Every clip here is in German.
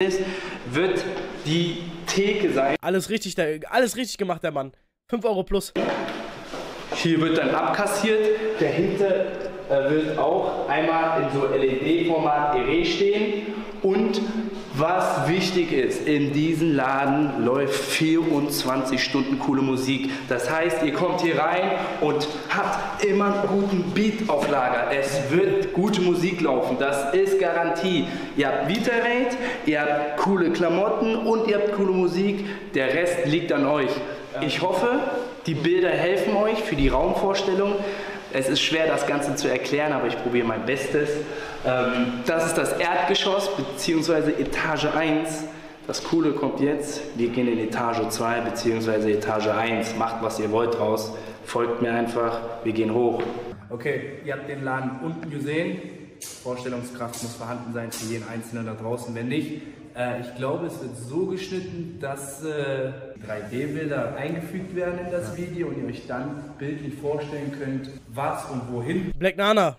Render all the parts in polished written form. ist, wird die Theke sein. Alles richtig gemacht, der Mann. 5 Euro plus. Hier wird dann abkassiert. Dahinter wird auch einmal in so LED-Format ERE stehen. Und was wichtig ist, in diesem Laden läuft 24 Stunden coole Musik. Das heißt, ihr kommt hier rein und habt immer einen guten Beat auf Lager. Es wird gute Musik laufen, das ist Garantie. Ihr habt Vitarate, ihr habt coole Klamotten und ihr habt coole Musik. Der Rest liegt an euch. Ich hoffe, die Bilder helfen euch für die Raumvorstellung. Es ist schwer, das Ganze zu erklären, aber ich probiere mein Bestes. Das ist das Erdgeschoss bzw. Etage 1. Das Coole kommt jetzt. Wir gehen in Etage 2 bzw. Etage 1. Macht, was ihr wollt draus. Folgt mir einfach. Wir gehen hoch. Okay, ihr habt den Laden unten gesehen. Vorstellungskraft muss vorhanden sein für jeden Einzelnen da draußen, wenn nicht. Ich glaube, es wird so geschnitten, dass 3D-Bilder eingefügt werden in das Video und ihr euch dann bildlich vorstellen könnt, was und wohin. Black Nana,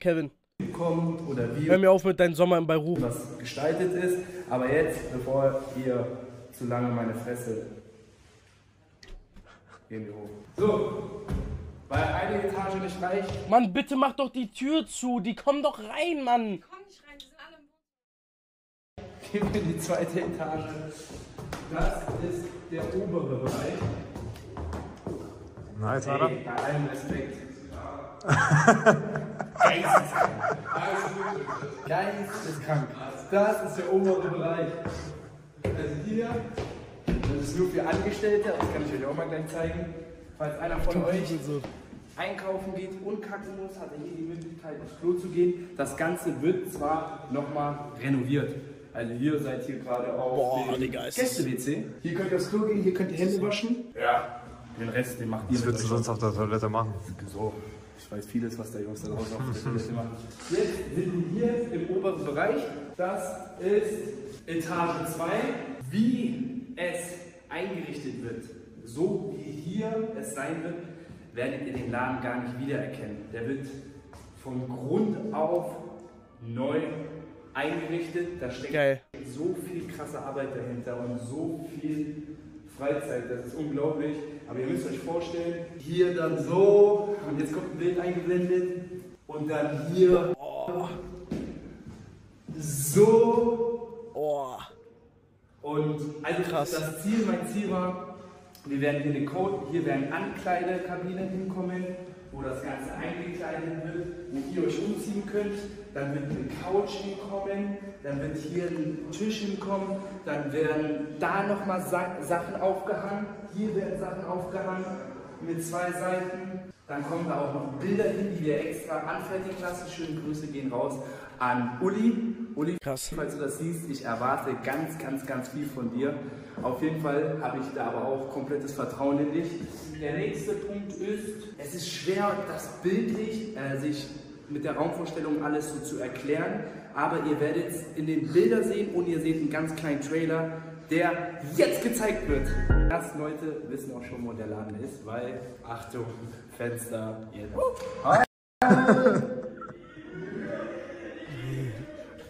Kevin, kommt oder wie. Hör mir auf mit deinem Sommer im Beirut. Was gestaltet ist, aber jetzt, bevor ihr zu lange meine Fresse, gehen wir hoch. So. Weil eine Etage nicht reicht. Mann, bitte mach doch die Tür zu. Die kommen doch rein, Mann. Die kommen nicht rein, die sind alle im Bus. Gehen wir in die zweite Etage. Das ist der obere Bereich. Nice, hey, Adam. Bei allem Respekt. Geist ist krank. Das ist der obere Bereich. Also hier, das ist nur für Angestellte. Das kann ich euch auch mal gleich zeigen. Falls einer von euch einkaufen geht und kacken muss, hat er hier die Möglichkeit, ins Klo zu gehen. Das Ganze wird zwar nochmal renoviert. Also ihr seid hier gerade auf dem Gäste-WC. Hier könnt ihr aufs Klo gehen, hier könnt ihr Hände waschen. Ja. Den Rest, den macht ihr. Was würdest du sonst auf der Toilette machen? So, ich weiß vieles, was der Jungs da draußen auf der Toilette machen. Jetzt sind wir hier im oberen Bereich. Das ist Etage 2. Wie es eingerichtet wird. So wie hier es sein wird, werdet ihr den Laden gar nicht wiedererkennen. Der wird von Grund auf neu eingerichtet. Da steckt so viel krasse Arbeit dahinter und so viel Freizeit. Das ist unglaublich. Aber ihr müsst euch vorstellen, hier dann so und jetzt kommt ein Bild eingeblendet und dann hier so. Und also krass. Das Ziel, mein Ziel war, wir werden hier eine Code, hier werden Ankleidekabinen hinkommen, wo das Ganze eingekleidet wird, wo ihr euch umziehen könnt. Dann wird eine Couch hinkommen, dann wird hier ein Tisch hinkommen, dann werden da nochmal Sachen aufgehangen, hier werden Sachen aufgehangen mit 2 Seiten. Dann kommen da auch noch Bilder hin, die wir extra anfertigen lassen. Schöne Grüße gehen raus an Uli. Uli, krass. Falls du das siehst, ich erwarte ganz viel von dir. Auf jeden Fall habe ich da aber auch komplettes Vertrauen in dich. Der nächste Punkt ist, es ist schwer, das bildlich sich mit der Raumvorstellung alles so zu erklären, aber ihr werdet es in den Bildern sehen und ihr seht einen ganz kleinen Trailer, der jetzt gezeigt wird. Die ersten Leute wissen auch schon, wo der Laden ist, weil, Achtung, Fenster, jetzt.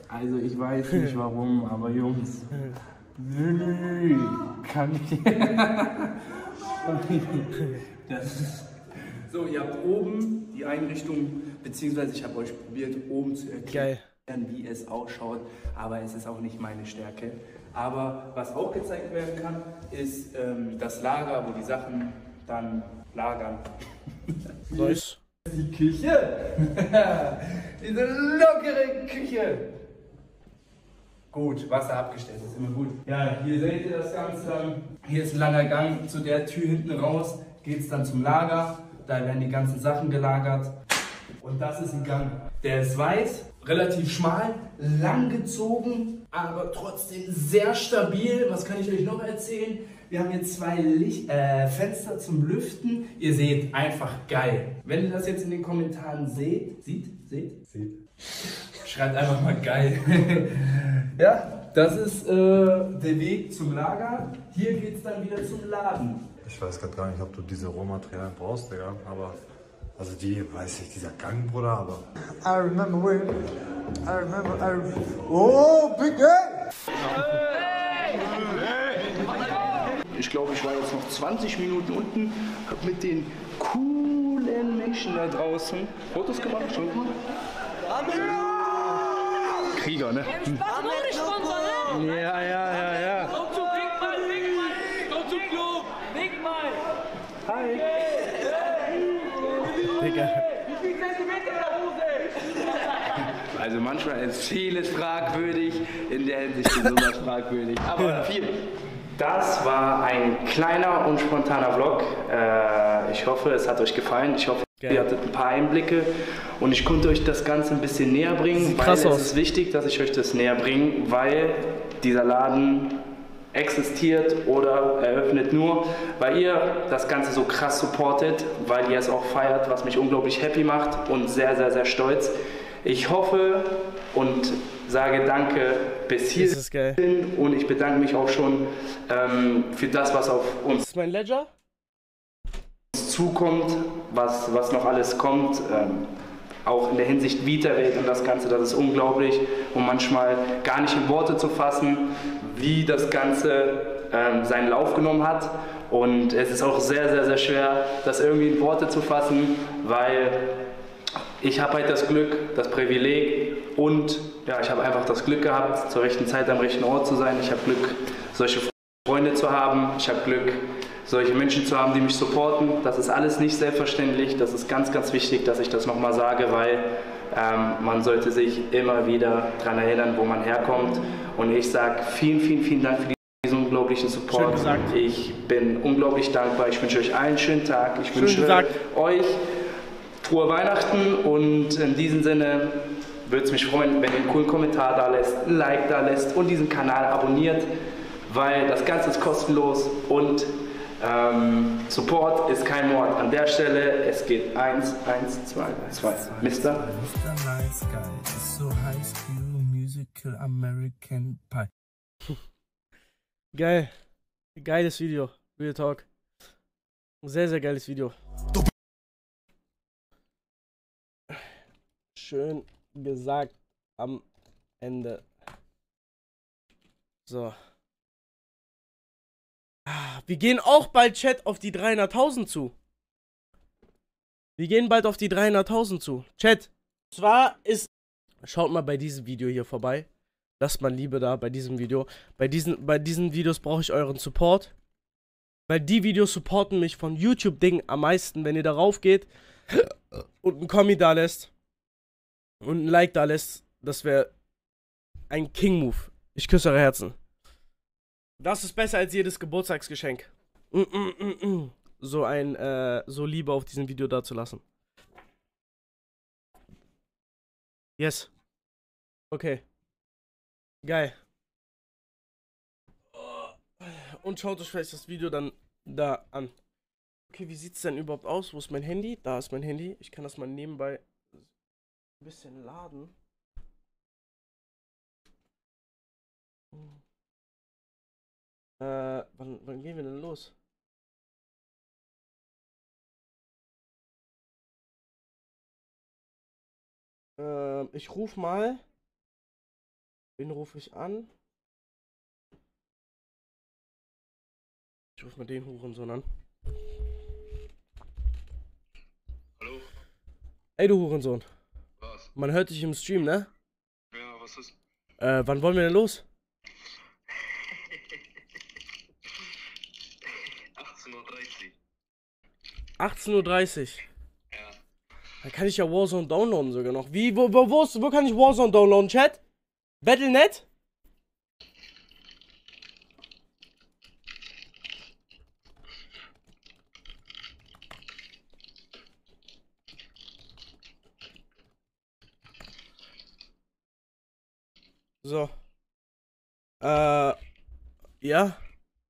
Also ich weiß nicht warum, aber Jungs, kann ich. So, ihr habt oben die Einrichtung, beziehungsweise ich habe euch probiert, oben zu erklären, wie es ausschaut, aber es ist auch nicht meine Stärke. Aber was auch gezeigt werden kann, ist das Lager, wo die Sachen dann lagern. So ist die Küche. Diese lockere Küche. Gut, Wasser abgestellt, ist immer gut. Ja, hier seht ihr das Ganze. Hier ist ein langer Gang zu der Tür hinten raus. Geht es dann zum Lager. Da werden die ganzen Sachen gelagert. Und das ist ein Gang. Der ist weiß, relativ schmal, lang gezogen, aber trotzdem sehr stabil. Was kann ich euch noch erzählen? Wir haben jetzt 2 Fenster zum Lüften. Ihr seht, einfach geil. Wenn ihr das jetzt in den Kommentaren seht. Schreibt einfach mal geil. Ja, das ist der Weg zum Lager. Hier geht es dann wieder zum Laden. Ich weiß gerade gar nicht, ob du diese Rohmaterialien brauchst, Digga, aber Also die, weiß nicht, dieser Gang, Bruder, aber... I remember when... Oh, Big Gang! Ich glaube, ich war jetzt noch 20 Minuten unten, hab mit den coolen Menschen da draußen Fotos gemacht, schon mal. Krieger, ne? Ja. Dazu kriegt man Big Mike! Dazu Club! Big Mike! Hi! Digga! Wie viel Zentimeter da Hose? Also manchmal ist vieles fragwürdig, in der Hinsicht ist sowas fragwürdig. Aber viel! Das war ein kleiner und spontaner Vlog. Ich hoffe, es hat euch gefallen. Ich hoffe, ihr hattet ein paar Einblicke und ich konnte euch das Ganze ein bisschen näher bringen, weil es ist wichtig, dass ich euch das näher bringe, weil dieser Laden existiert oder eröffnet nur, weil ihr das Ganze so krass supportet, weil ihr es auch feiert, was mich unglaublich happy macht und sehr, sehr, sehr stolz. Ich hoffe und sage danke bis hier und ich bedanke mich auch schon für das, was auf uns... Das ist mein Ledger. Zukommt, was noch alles kommt, auch in der Hinsicht Vita-Welt und das Ganze, das ist unglaublich und manchmal gar nicht in Worte zu fassen, wie das Ganze seinen Lauf genommen hat und es ist auch sehr, sehr, sehr schwer, das irgendwie in Worte zu fassen, weil ich habe halt das Glück, das Privileg und ja, ich habe einfach das Glück gehabt, zur rechten Zeit am rechten Ort zu sein, ich habe Glück, solche Freunde zu haben, ich habe Glück, solche Menschen zu haben, die mich supporten. Das ist alles nicht selbstverständlich. Das ist ganz, ganz wichtig, dass ich das nochmal sage, weil man sollte sich immer wieder daran erinnern, wo man herkommt. Und ich sage vielen, vielen, vielen Dank für diesen unglaublichen Support. Ich bin unglaublich dankbar. Ich wünsche euch allen einen schönen Tag. Ich wünsche euch frohe Weihnachten. Und in diesem Sinne würde es mich freuen, wenn ihr einen coolen Kommentar da lässt, ein Like da lässt und diesen Kanal abonniert, weil das Ganze ist kostenlos und Support ist kein Mord. An der Stelle, es geht 1, 1, 2, 2. Mister. Mr. Nice Guy ist so High School Musical American Pie. Geil. Geiles Video. Real Talk. Sehr, sehr geiles Video. Schön gesagt am Ende. So. Wir gehen auch bald, Chat, auf die 300.000 zu. Wir gehen bald auf die 300.000 zu. Chat, zwar ist... Schaut mal bei diesem Video hier vorbei. Lasst mal Liebe da bei diesem Video. Bei diesen Videos brauche ich euren Support. Weil die Videos supporten mich von YouTube-Dingen am meisten. Wenn ihr darauf geht und einen Kommi da lässt und ein Like da lässt, das wäre ein King-Move. Ich küsse eure Herzen. Das ist besser als jedes Geburtstagsgeschenk. So Liebe auf diesem Video dazulassen. Yes. Okay. Geil. Und schaut euch vielleicht das Video dann da an. Okay, wie sieht es denn überhaupt aus? Wo ist mein Handy? Da ist mein Handy. Ich kann das mal nebenbei ein bisschen laden. Wann gehen wir denn los? Ich ruf mal. Wen rufe ich an? Ich ruf mal den Hurensohn an. Hallo? Ey, du Hurensohn. Was? Man hört dich im Stream, ne? Ja, was ist? Wann wollen wir denn los? 18:30 Uhr. Ja. Dann kann ich ja Warzone downloaden sogar noch. Wie? Wo kann ich Warzone downloaden, Chat? Battle.net? So. Ja.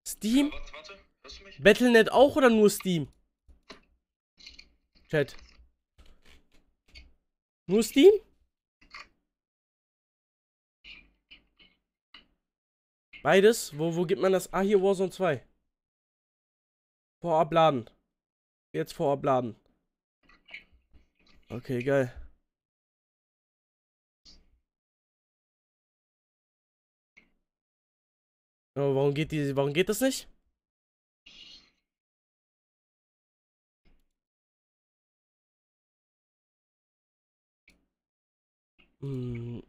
Steam? Ja, warte. Hörst du mich? Battle.net auch oder nur Steam? Chat. Nur Steam? Beides? Wo gibt man das? Ah, hier Warzone 2. Vorab laden. Jetzt vorab laden. Okay, geil. Aber warum geht das nicht?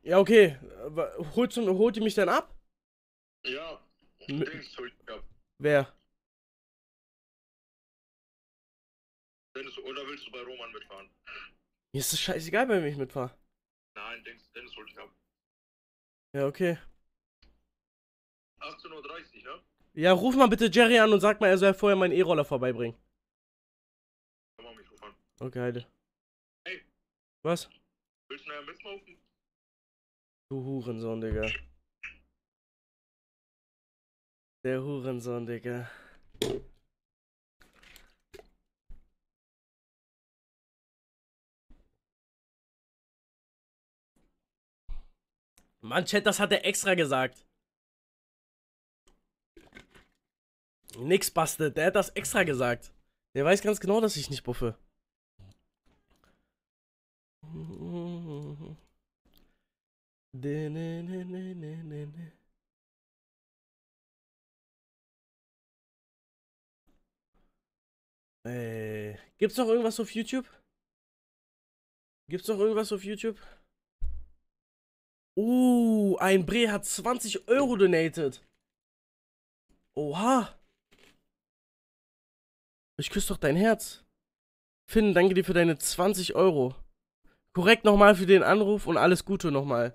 Ja, okay. Holt ihr mich dann ab? Ja, Dings holt mich ab. Wer? Dennis, oder willst du bei Roman mitfahren? Mir ist das scheißegal, bei wem ich mitfahre. Nein, Dennis holt dich ab. Ja, okay. 18:30 Uhr, ne? Ja, ruf mal bitte Jerry an und sag mal, er soll vorher meinen E-Roller vorbeibringen. Kann man mich rufen. Okay, Heide. Hey. Was? Willst du nachher mitlaufen? Du Hurensohn, Digga. Der Hurensohn, Digga. Mann, Chat, das hat er extra gesagt. Nix bastelt, der hat das extra gesagt. Der weiß ganz genau, dass ich nicht buffe. Gibt's noch irgendwas auf YouTube? Gibt's noch irgendwas auf YouTube? Ein Bre hat 20 Euro donated. Oha. Ich küsse doch dein Herz. Finn, danke dir für deine 20 Euro. Korrekt nochmal für den Anruf und alles Gute nochmal.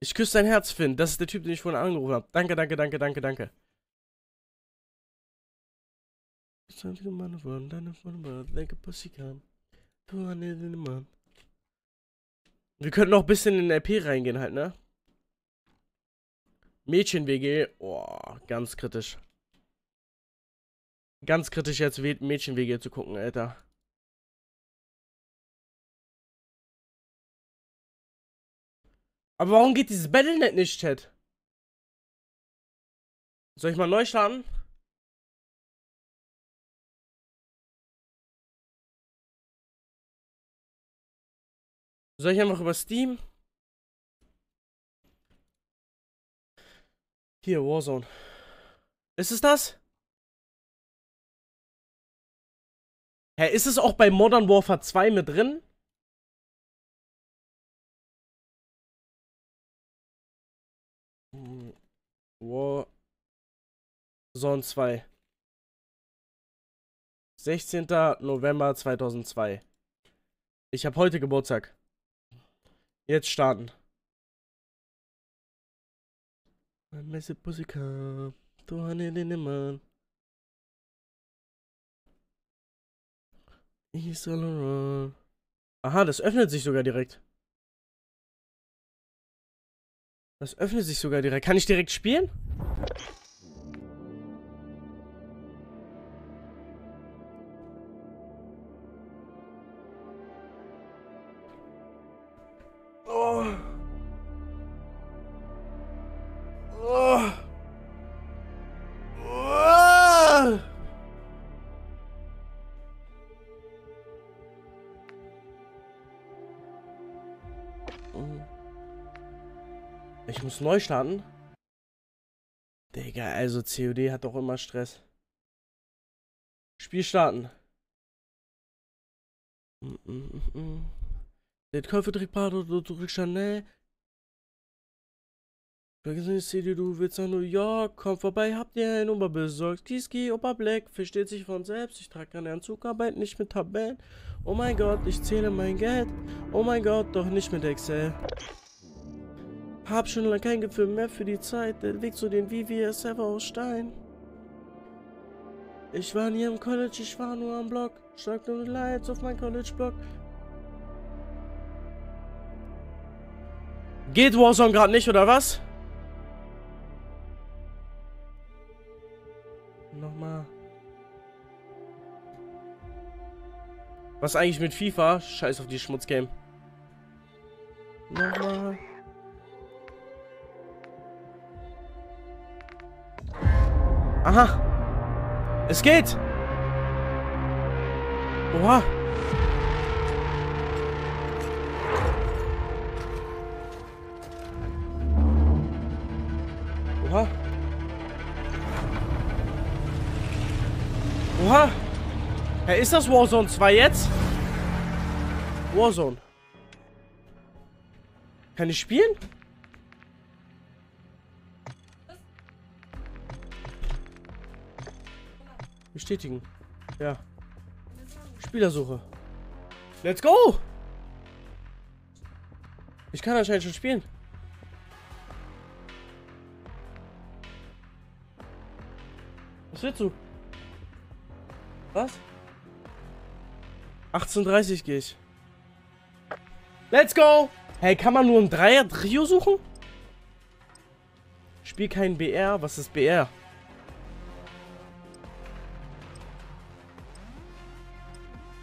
Ich küsse dein Herz, Finn. Das ist der Typ, den ich vorhin angerufen habe. Danke, danke, danke, danke, danke. Wir könnten noch ein bisschen in RP reingehen halt, ne? Mädchen-WG. Oh, ganz kritisch. Ganz kritisch jetzt Mädchen-WG zu gucken, Alter. Aber warum geht dieses Battlenet nicht, Chat? Soll ich mal neu starten? Soll ich einfach über Steam? Hier, Warzone. Ist es das? Hä, ist es auch bei Modern Warfare 2 mit drin? Warzone 2. 16. November 2002. Ich habe heute Geburtstag. Jetzt starten. Aha, das öffnet sich sogar direkt. Das öffnet sich sogar direkt. Kann ich direkt spielen? Oh. Oh. Oh. Ich muss neu starten. Digga, also COD hat doch immer Stress. Spiel starten. Der Käufertrickpart oder zurück Chanel. Vergiss nicht, CD, du willst nach New York. Komm vorbei, habt ihr ein Nummer besorgt. Kiski, Opa Black, versteht sich von selbst. Ich trage keine Zugarbeit, nicht mit Tabellen. Oh mein Gott, ich zähle mein Geld. Oh mein Gott, doch nicht mit Excel. Hab schon lange kein Gefühl mehr für die Zeit. Der Weg zu den VVS-Server aus Stein. Ich war nie im College, ich war nur am Block. Schlag nur Lights auf mein College-Block. Geht Warzone gerade nicht, oder was? Nochmal. Was eigentlich mit FIFA? Scheiß auf die Schmutzgame. Nochmal. Aha. Es geht. Oha. Oha. Oha. Hey, ist das Warzone 2 jetzt? Warzone. Kann ich spielen? Bestätigen. Ja. Spielersuche. Let's go! Ich kann anscheinend schon spielen. Was willst du? Was? 18:30 gehe ich. Let's go! Hey, kann man nur ein Dreier-Trio suchen? Spiel kein BR. Was ist BR?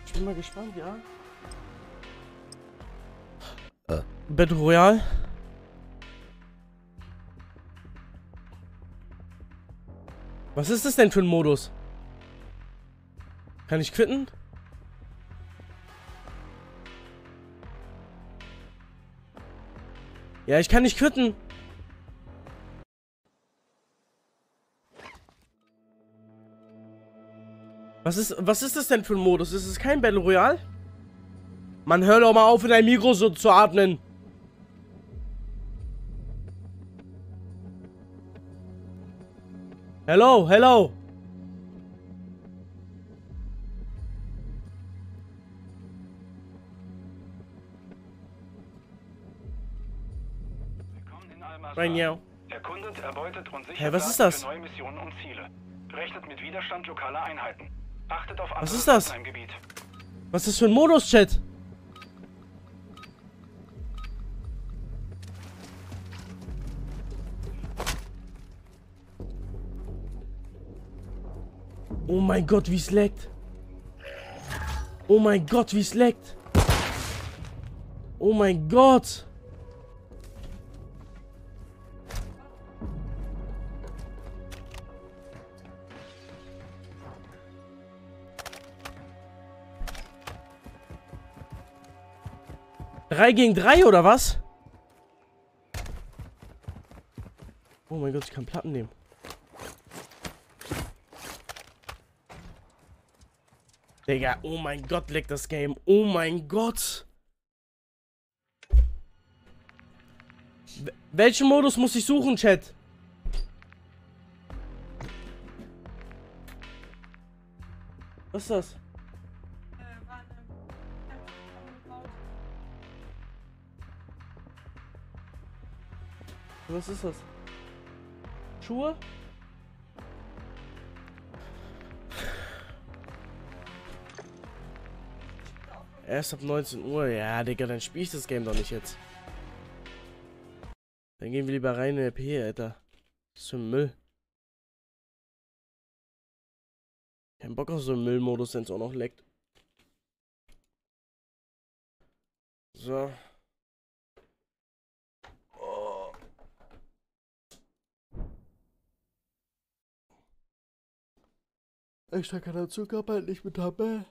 Ich bin mal gespannt, ja. Battle Royale. Was ist das denn für ein Modus? Kann ich quitten? Ja, ich kann nicht quitten. Was ist das denn für ein Modus? Ist es kein Battle Royale? Man, hör doch mal auf, in dein Mikro so zu atmen. Hello, hello. Der Kunde erbeutet und sichert für neue Missionen und Ziele. Rechnet mit Widerstand lokaler Einheiten. Achtet auf andere Gegner im Gebiet. Was ist das? Was ist für ein Modus, Chat? Oh mein Gott, wie es laggt. Oh mein Gott, wie es laggt. Oh mein Gott. Drei gegen drei oder was? Oh mein Gott, ich kann Platten nehmen. Digga, oh mein Gott, leckt das Game. Oh mein Gott. Welchen Modus muss ich suchen, Chat? Was ist das? Was ist das? Schuhe? Erst ab 19 Uhr. Ja, Digga, dann spiel ich das Game doch nicht jetzt. Dann gehen wir lieber rein in RP, Alter. Das ist für Müll. Kein Bock auf so einen Müllmodus, wenn es auch noch leckt. So. Extra Kanal Zuckerbrand nicht mit dabei.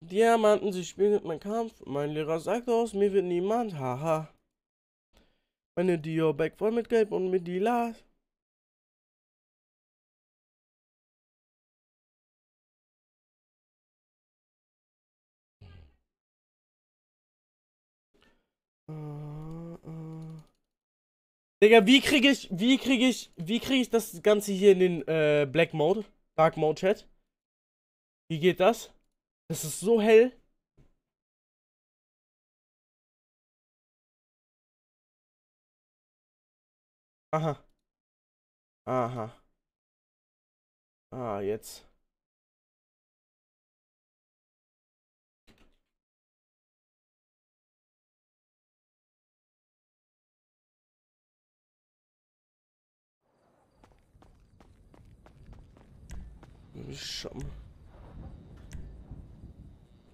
Diamanten, sie spielen mit meinem Kampf. Mein Lehrer sagt aus, mir wird niemand. Haha. Meine Dio-Bag voll mit Gelb und mit Lila. Digga, wie krieg ich das Ganze hier in den Black Mode, Dark Mode Chat? Wie geht das? Das ist so hell. Aha. Aha. Ah, jetzt.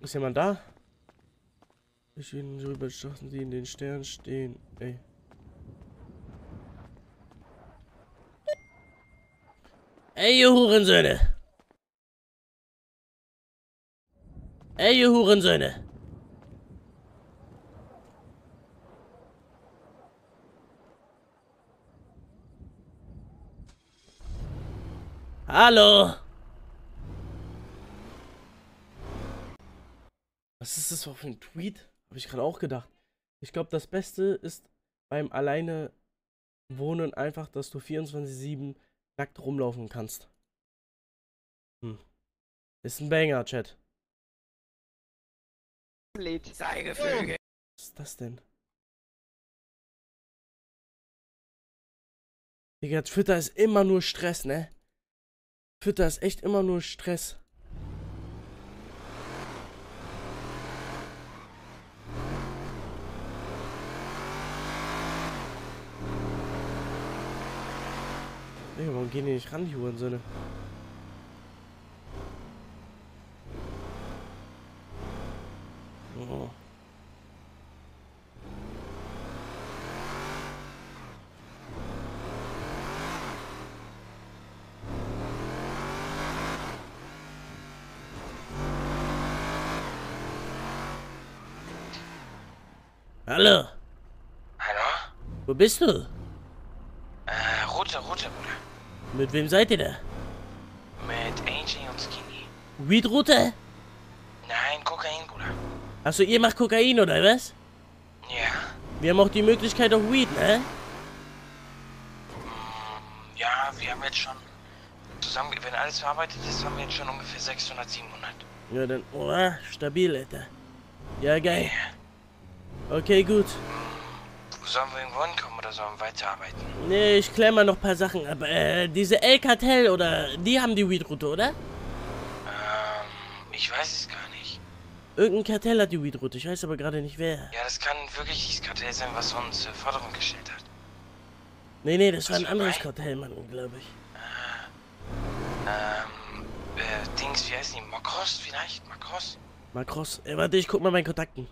Ist jemand da? Ich bin drüber geschossen, die in den Sternen stehen. Ey. Ey, ihr Hurensöhne! Ey, ihr Hurensöhne! Hallo! Was ist das für ein Tweet? Habe ich gerade auch gedacht. Ich glaube, das Beste ist beim alleine Wohnen einfach, dass du 24/7 nackt rumlaufen kannst. Ist ein Banger, Chat. Zeigevögel. Was ist das denn? Digga, Twitter ist immer nur Stress, ne? Twitter ist echt immer nur Stress. Digga, warum gehen die nicht ran, die Hurensöhne? Oh. Hallo. Hallo? Wo bist du? Rote, Bruder. Mit wem seid ihr da? Mit AJ und Skinny. Weed Rote? Nein, Kokain, Bruder. Achso, ihr macht Kokain, oder was? Ja. Wir haben auch die Möglichkeit auf Weed, ne? Ja, wir haben jetzt schon zusammen, wenn alles verarbeitet ist, haben wir jetzt schon ungefähr 600, 700. Ja, dann, oh, stabil, Alter. Ja, geil. Ja. Okay, gut. Sollen wir irgendwo hinkommen oder sollen wir weiterarbeiten? Nee, ich klär mal noch ein paar Sachen ab. Diese El-Kartell oder... Die haben die Weed-Route, oder? Ich weiß es gar nicht. Irgendein Kartell hat die Weed-Route, ich weiß aber gerade nicht wer. Ja, das kann wirklich dieses Kartell sein, was uns Forderung gestellt hat. Nee, nee, das war ein anderes Kartell, Mann, glaube ich. Dings, wie heißen die? Makros vielleicht? Makros? Makros. Warte, ich guck mal meinen Kontakten.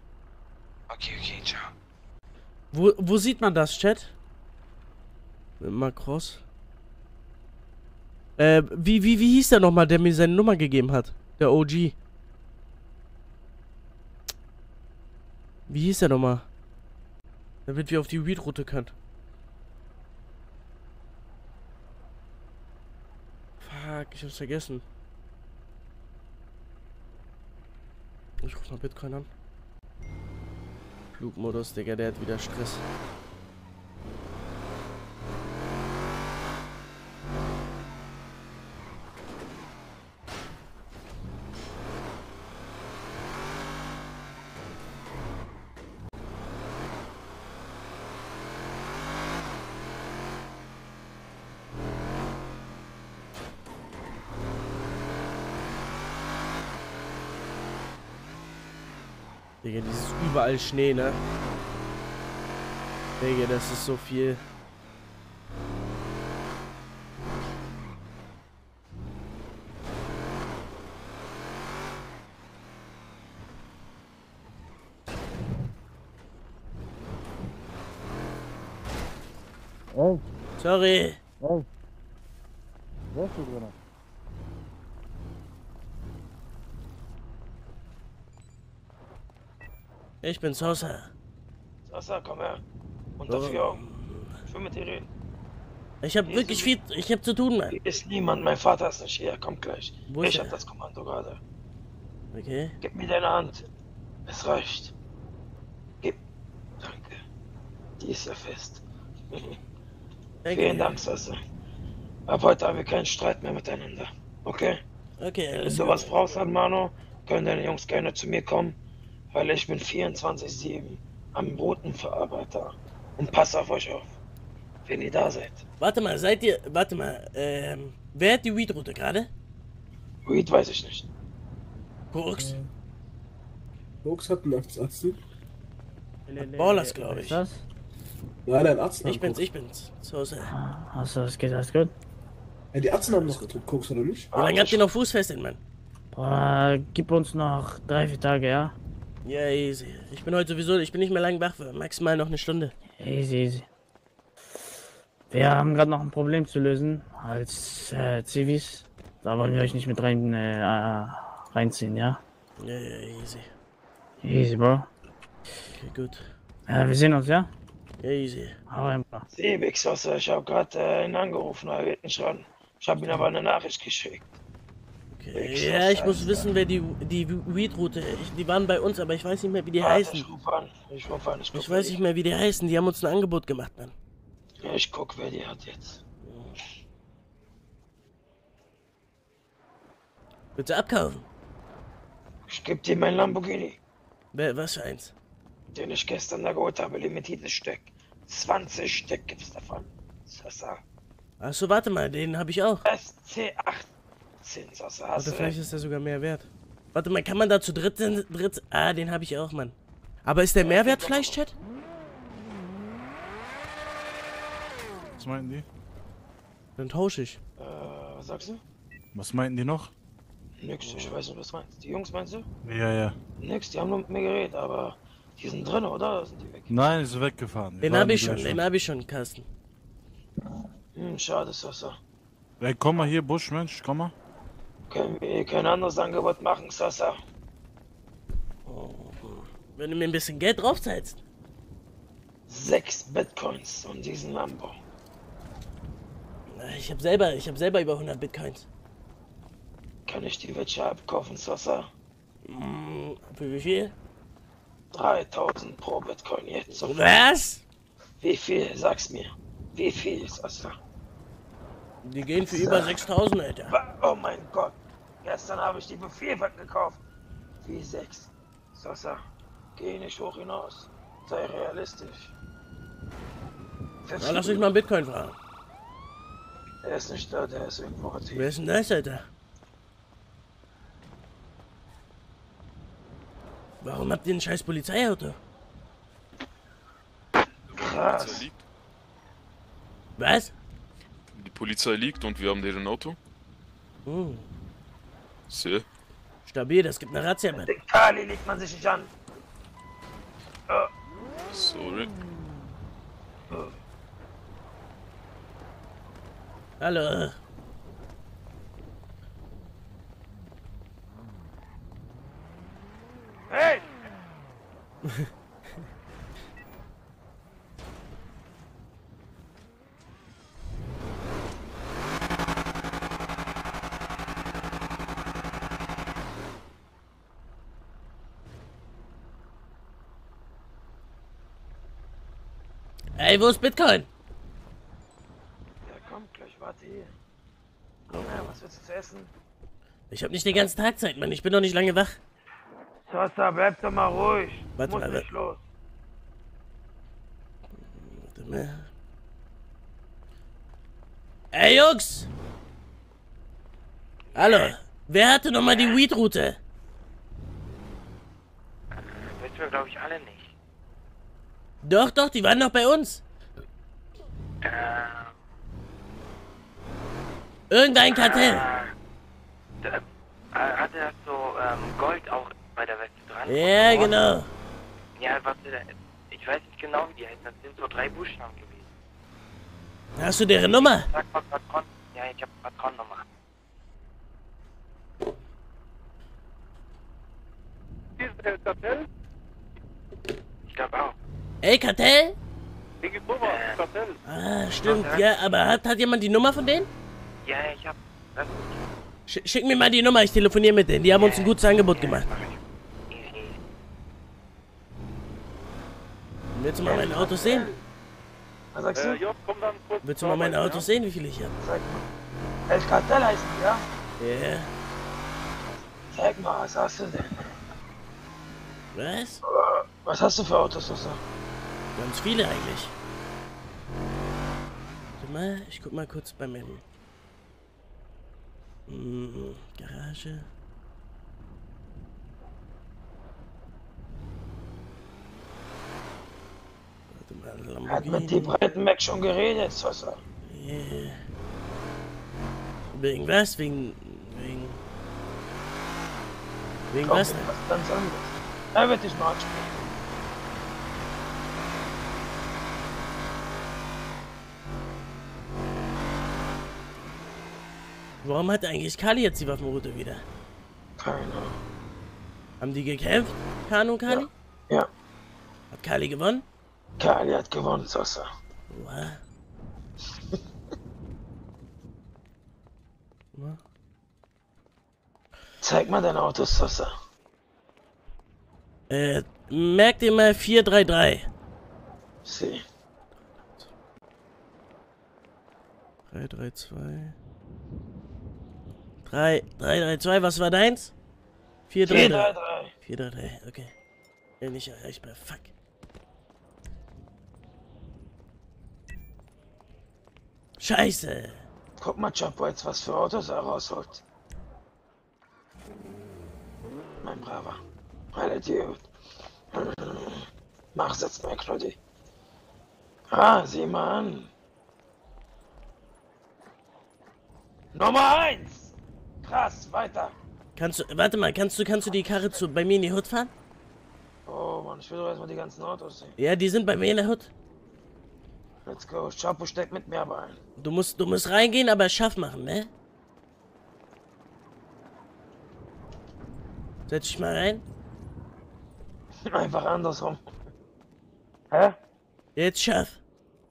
Okay, ciao. Wo sieht man das, Chat? Makros. Wie hieß der nochmal, der mir seine Nummer gegeben hat? Der OG. Wie hieß der nochmal? Damit wir auf die Weed-Route können. Fuck, ich hab's vergessen. Ich ruf mal Bitcoin an. Flugmodus, Digga, der hat wieder Stress. Digga, dieses überall Schnee, ne? Digga, das ist so viel. Oh. Sorry. Oh. Wo bist du drin? Ich bin Sosa. Sosa, komm her. Und dafür auch. Ich will mit dir reden. Ich hab wirklich viel. Ich hab zu tun, Mann. Hier ist niemand, mein Vater ist nicht hier. Komm gleich. Ich hab das Kommando gerade. Okay. Gib mir deine Hand. Es reicht. Gib. Danke. Die ist ja fest. Vielen Dank, Sosa. Ab heute haben wir keinen Streit mehr miteinander. Okay? Okay. Wenn du was brauchst, Mano, können deine Jungs gerne zu mir kommen. Weil ich bin 24/7 am Botenverarbeiter und pass auf euch auf, wenn ihr da seid. Warte mal, wer hat die Weed-Route gerade? Weed weiß ich nicht. Koks? Koks hat einen Arzt. Ballers, glaube ich. Was? Nein, ein Arzt. Ich bin's. So ist er. Achso, das geht alles gut. Ja, die Ärzte haben noch getrunken, Koks oder nicht? Dann gab ihr noch Fußfesseln, Mann. Boah, gib uns noch 3, 4 Tage, ja? Ja, easy. Ich bin heute sowieso, ich bin nicht mehr lang wach, maximal noch eine Stunde. Easy. Wir haben gerade noch ein Problem zu lösen als Zivis. Da wollen wir euch nicht mit reinziehen, ja? Ja, easy. Easy, bro. Okay, gut. Wir sehen uns, ja? Ja, easy. Hau rein, bro. Sieh, Big Sauce, ich hab grad ihn angerufen, er geht nicht ran. Ich habe ihm aber eine Nachricht geschickt. Okay. Ja, ich muss wissen, wer die Weed-Route, die waren bei uns, aber ich weiß nicht mehr, wie die heißen. Ich weiß nicht mehr, wie die heißen, die haben uns ein Angebot gemacht, Mann. Ja, ich guck, wer die hat jetzt. Bitte abkaufen. Ich geb dir mein Lamborghini. Was für eins? Den ich gestern da geholt habe, limitiertes Stück. 20 Stück gibt's davon. Sasa. Achso, warte mal, den habe ich auch. SC18, Sasa. Warte, vielleicht ist der sogar mehr wert. Warte mal, kann man da zu dritt... Ah, den habe ich auch, Mann. Aber ist der mehr wert, Fleischchat? Was meinten die? Dann tausche ich. Was sagst du? Was meinten die noch? Nix, ich weiß nicht, was meinst. Die Jungs meinst du? Ja, ja. Nix, die haben nur mit mir geredet, aber die sind drin, oder? Sind die weg? Nein, die sind weggefahren. Den hab ich schon, Carsten. Hm, schade, Sasa. Ey, komm mal hier, Busch, Mensch, komm mal. Können wir kein anderes Angebot machen, Sasa? Oh. Wenn du mir ein bisschen Geld draufzahlst. 6 Bitcoins und diesen Lambo. Ich hab selber über 100 Bitcoins. Kann ich die Wetsche abkaufen, Sasa? Für wie viel? 3000 pro Bitcoin jetzt. Was? Wie viel? Sag's mir. Wie viel, Sasa? Die gehen für über 6000, Alter. Oh mein Gott. Gestern habe ich die für 4 gekauft. Wie 6. Sasa, geh nicht hoch hinaus. Sei realistisch. Na, lass mich mal Bitcoin fragen. Er ist nicht da, der ist irgendwo aktiv. Wer ist denn das, Alter? Warum habt ihr einen scheiß Polizeiauto? Krass. Was? Die Polizei liegt und wir haben deren Auto. Oh. Sehr. Stabil, das gibt eine Razzia, Mann. Den Kali legt man sich nicht an. Oh. Sorry. Oh. Hallo. Hey! Ey, wo ist Bitcoin? Ja, kommt gleich, warte hier. Komm her, was willst du zu essen? Ich hab nicht den ganzen Tag Zeit, Mann. Ich bin noch nicht lange wach. Sasa, bleib doch mal ruhig. Warte mal, warte. Los. Warte mal. Ey, Jungs! Hallo, wer hatte nochmal die Weed-Route? Wissen wir, glaube ich, alle nicht. Doch, doch, die waren doch bei uns. Irgendein Kartell. Hatte das so Gold auch bei der Weste dran? Ja, genau. Ja, was, ich weiß nicht genau, wie die heißen. Das sind so 3 Buchstaben gewesen. Hast du deren Nummer? Ja, ich hab Patronnummer. Ist der Kartell? Ich glaub auch. Ey, Kartell? Wie geht's rüber? Kartell. Ah, stimmt. Ja, aber hat jemand die Nummer von denen? Ja, ich hab... Schick mir mal die Nummer, ich telefoniere mit denen. Die haben uns ein gutes Angebot gemacht. Willst du mal mein Auto sehen? Was sagst du? Willst du mal mein Auto sehen, wie viel ich habe? El Cartel heißt die, ja? Ja. Yeah. Zeig mal, was hast du denn? Was? Was hast du für Autos, Sasa? Ganz viele eigentlich. Warte mal, ich guck mal kurz bei mir. Garage. Hat mit dem Breitenberg schon geredet, Sasa? Yeah. Wegen was? Wegen was? Was ganz anderes. Er wird dich mal ansprechen. Warum hat eigentlich Kali jetzt die Waffenroute wieder? Keine Ahnung. Haben die gekämpft? Khan und Kali? Ja. Hat Kali gewonnen? Kali hat gewonnen, Sasa. Wow. mal. Zeig mal dein Auto, Sosa. Merk dir mal 433. See. 332. 332, was war deins? 433. 433, okay. Ja, nicht erreichbar, fuck. Scheiße! Guck mal, Jumbo, jetzt was für Autos er rausholt. Mein Braver. Meine Dude. Mach's jetzt mal, Claudi. Ah, sieh mal an. Nummer 1! Krass, weiter! Kannst du, warte mal, kannst du die Karre bei mir in die Hut fahren? Oh Mann, ich will doch erstmal die ganzen Autos sehen. Ja, die sind bei mir in der Hut. Let's go, Jumbo steckt mit mir aber ein. Du musst reingehen, aber scharf machen, ne? Setz dich mal rein. Einfach andersrum. Hä? Jetzt scharf.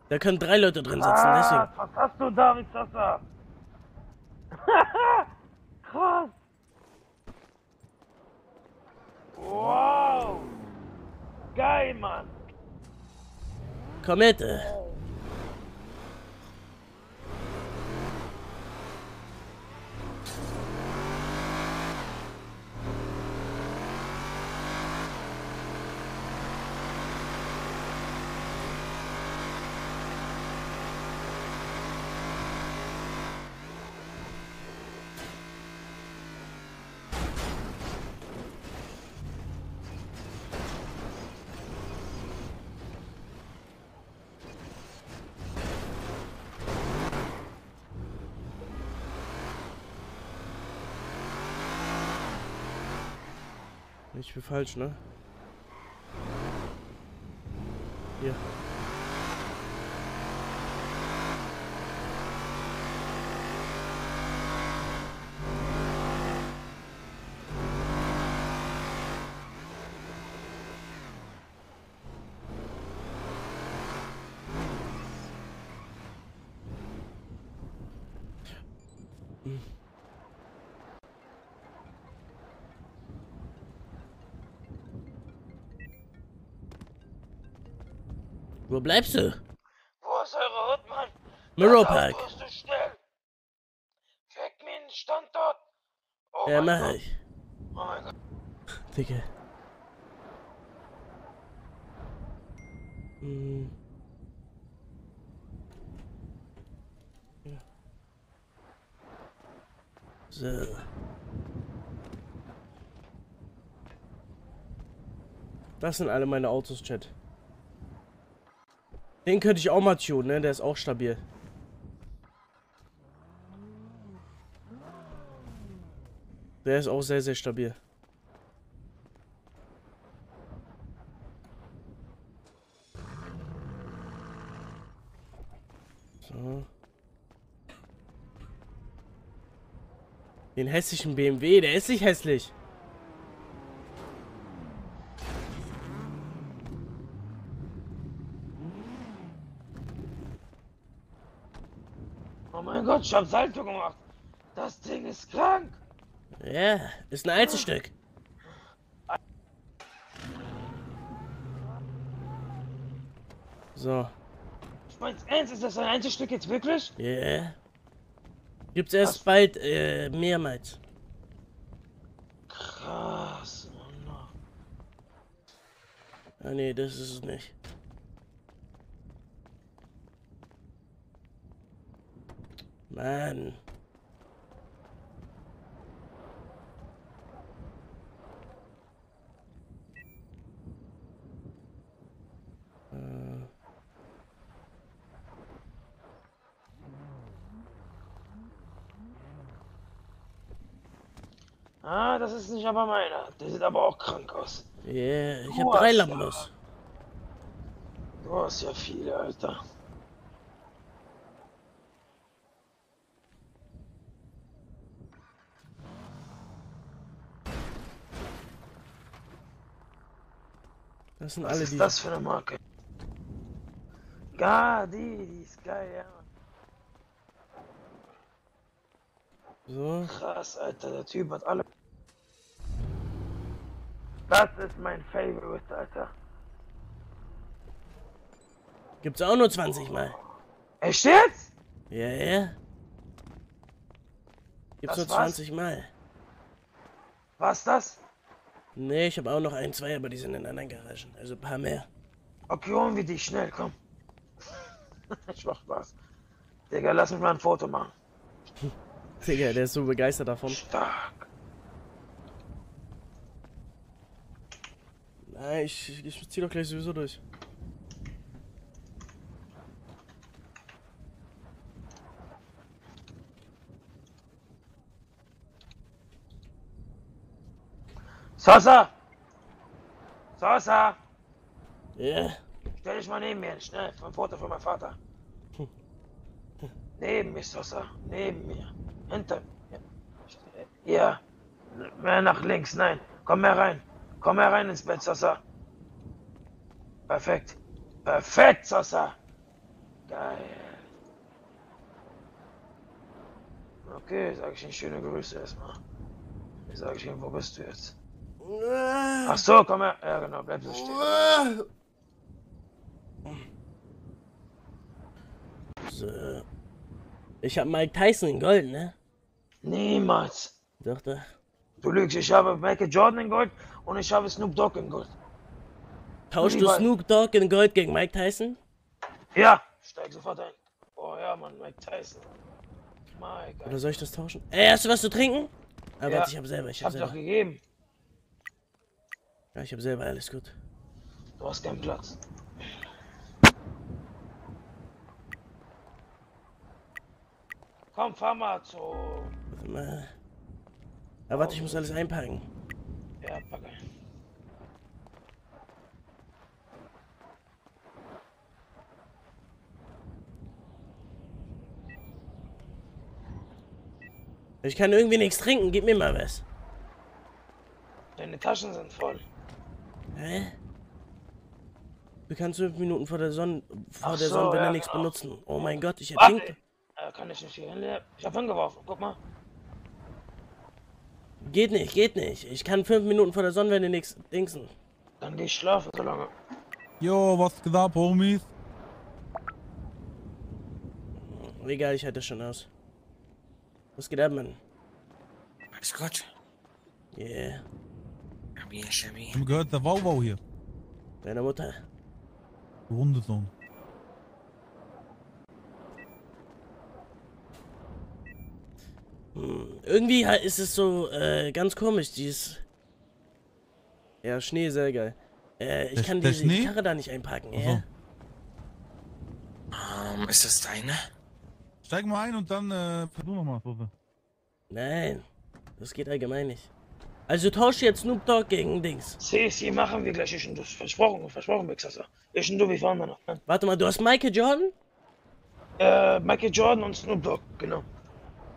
Da können 3 Leute drin sitzen, deswegen. Was hast du da, Sosa? Krass! Wow! Geil, Mann! Komm mit! Ich bin falsch, ne? Hier. Wo bleibst du? Wo ist eure Hut, Mann? Mirror Park. Fick mir einen Standort. Oh ja, mach ich. Oh mein Gott. Digga. Hm. Ja. So. Das sind alle meine Autos, Chat. Den könnte ich auch mal tunen, ne? Der ist auch stabil. Der ist auch sehr, sehr stabil. So. Den hässlichen BMW, der ist nicht hässlich. Ich hab Salto gemacht. Das Ding ist krank. Ja, ist ein Einzelstück. So. Ich mein's ernst, ist das ein Einzelstück jetzt wirklich? Ja. Yeah. Gibt's erst bald mehrmals. Krass, Mann. Ah nee, das ist es nicht. Mann. Ah, das ist nicht aber meiner. Der sieht aber auch krank aus. Ja, yeah, ich hab 3 Lambos. Du hast ja viele, Alter. Das sind alle die. Was ist das für eine Marke? Die ist geil, ja. So. Krass, Alter, der Typ hat alle. Das ist mein Favorite, Alter. Gibt's auch nur 20 Mal. Echt jetzt? Ja, ja. Gibt's nur 20 Mal. War's das? Nee, ich habe auch noch ein, zwei, aber die sind in anderen Garagen. Also ein paar mehr. Okay, holen wir dich schnell, komm. Ich mach Spaß. Digga, lass mich mal ein Foto machen. Digga, der ist so begeistert davon. Stark. Nein, ich zieh doch gleich sowieso durch. Sosa! Sosa! Yeah. Stell dich mal neben mir, schnell, ein Foto von meinem Vater. Neben mir, Sosa, neben mir. Hinter mir. Ja. Mehr nach links, nein. Komm mehr rein. Komm mehr rein ins Bett, Sosa. Perfekt. Perfekt, Sosa! Geil. Okay, sag ich ihm schöne Grüße erstmal. Ich sag ihm, wo bist du jetzt? Ach so, komm her. Ja, genau, bleib so stehen. So. Ich hab Mike Tyson in Gold, ne? Niemals. Doch, doch. Du lügst, ich habe Michael Jordan in Gold und ich habe Snoop Dogg in Gold. Tauschst du Snoop Dogg in Gold gegen Mike Tyson? Ja, steig sofort ein. Oh ja, Mann, Mike Tyson. Mike. Oder soll ich das tauschen? Ey, hast du was zu trinken? Aber ja. Ich hab selber, ich hab selber. Doch gegeben. Ja, ich hab selber, alles gut. Du hast keinen Platz. Komm, fahr mal zu... Warte mal. Aber warte, ich muss alles einpacken. Ja, pack ein. Ich kann irgendwie nichts trinken, gib mir mal was. Deine Taschen sind voll. Hä? Du kannst 5 Minuten vor der Sonne, ja, nichts benutzen. Oh mein Gott, ich ertrinke. Kann ich nicht hier hin? Ich hab hingeworfen, guck mal. Geht nicht, geht nicht. Ich kann 5 Minuten vor der Sonnenwende nichts dingsen. Dann geh ich schlafen so lange. Jo, was geht ab, Homies? Egal, ich halte das schon aus. Was geht ab, Mann? Alles gut. Yeah. Ich hab gehört, der Wauwau hier. Deine Mutter. Du Hundesohn. Irgendwie ist es so ganz komisch, dieses... Ja, Schnee, sehr geil. Ich kann diese Karre da nicht einparken, ja? Ist das deine? Steig mal ein und dann versuch nochmal, Puffe. Nein, das geht allgemein nicht. Also tausche jetzt Snoop Dogg gegen Dings. CC machen wir gleich, ich und du. Versprochen, versprochen, Mixasser. Ich und du, wir fahren mal noch. Warte mal, du hast Michael Jordan? Michael Jordan und Snoop Dogg, genau.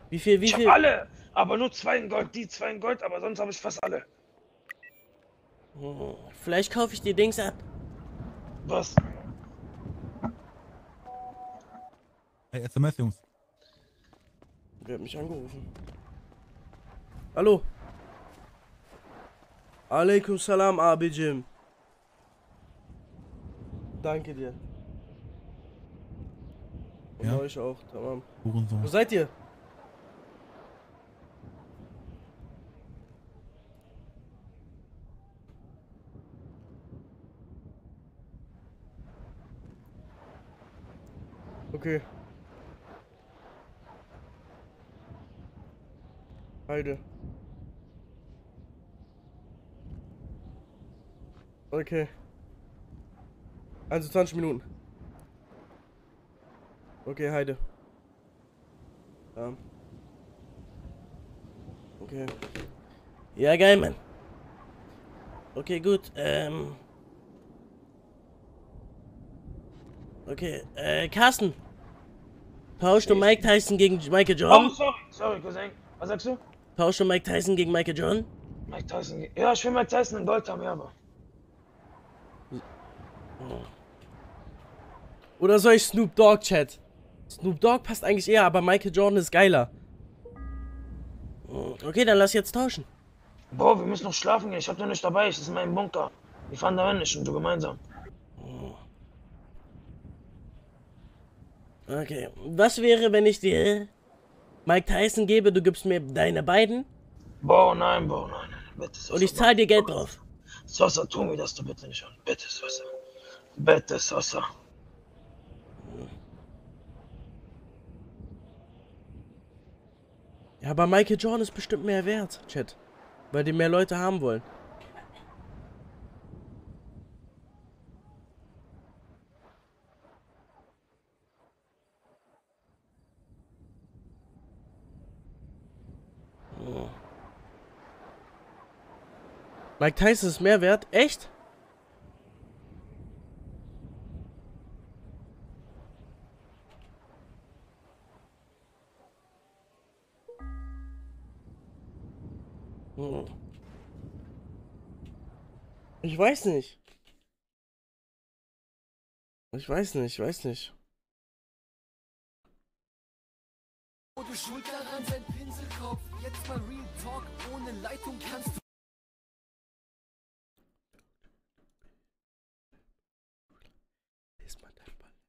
Wie viel? Ich hab alle, aber nur 2 in Gold, die 2 in Gold, aber sonst habe ich fast alle. Hm, vielleicht kaufe ich die Dings ab. Was? Hey, SMS, Jungs. Wer hat mich angerufen? Hallo? Aleikum Salam, Abijim. Danke dir. Und ja. Euch auch, tamam. Wo seid ihr? Okay. Beide. Okay. Also 20 Minuten. Okay, Heide. Okay. Ja, geil, Mann. Okay, gut. Okay, Carsten. Tauschst du Mike Tyson gegen Michael Jordan? Oh, sorry, Cousin. Was sagst du? Tauschst du Mike Tyson gegen Michael Jordan? Mike Tyson. Ja, ich will Mike Tyson in Gold haben, ja, aber. Oder soll ich Snoop Dogg, Chat? Snoop Dogg passt eigentlich eher, aber Michael Jordan ist geiler. Okay, dann lass jetzt tauschen. Boah, wir müssen noch schlafen gehen. Ich hab den nicht dabei. Ich ist in meinem Bunker. Wir fahren da hin, ich und du gemeinsam. Okay, was wäre, wenn ich dir Mike Tyson gebe, du gibst mir deine beiden? Boah, nein, bitte. Sosa, und ich zahle dir Geld drauf. Sosa, tu mir das du bitte nicht an. Bitte, Sosa. Bitte, Sosa. Ja, aber Michael Jordan ist bestimmt mehr wert, Chat. Weil die mehr Leute haben wollen. Oh. Mike Tyson ist mehr wert? Echt? Ich weiß nicht. Ich weiß nicht. Oh, du schuld daran, sein Pinselkopf. Jetzt mal Real Talk, ohne Leitung kannst du... Ist man dein Ball?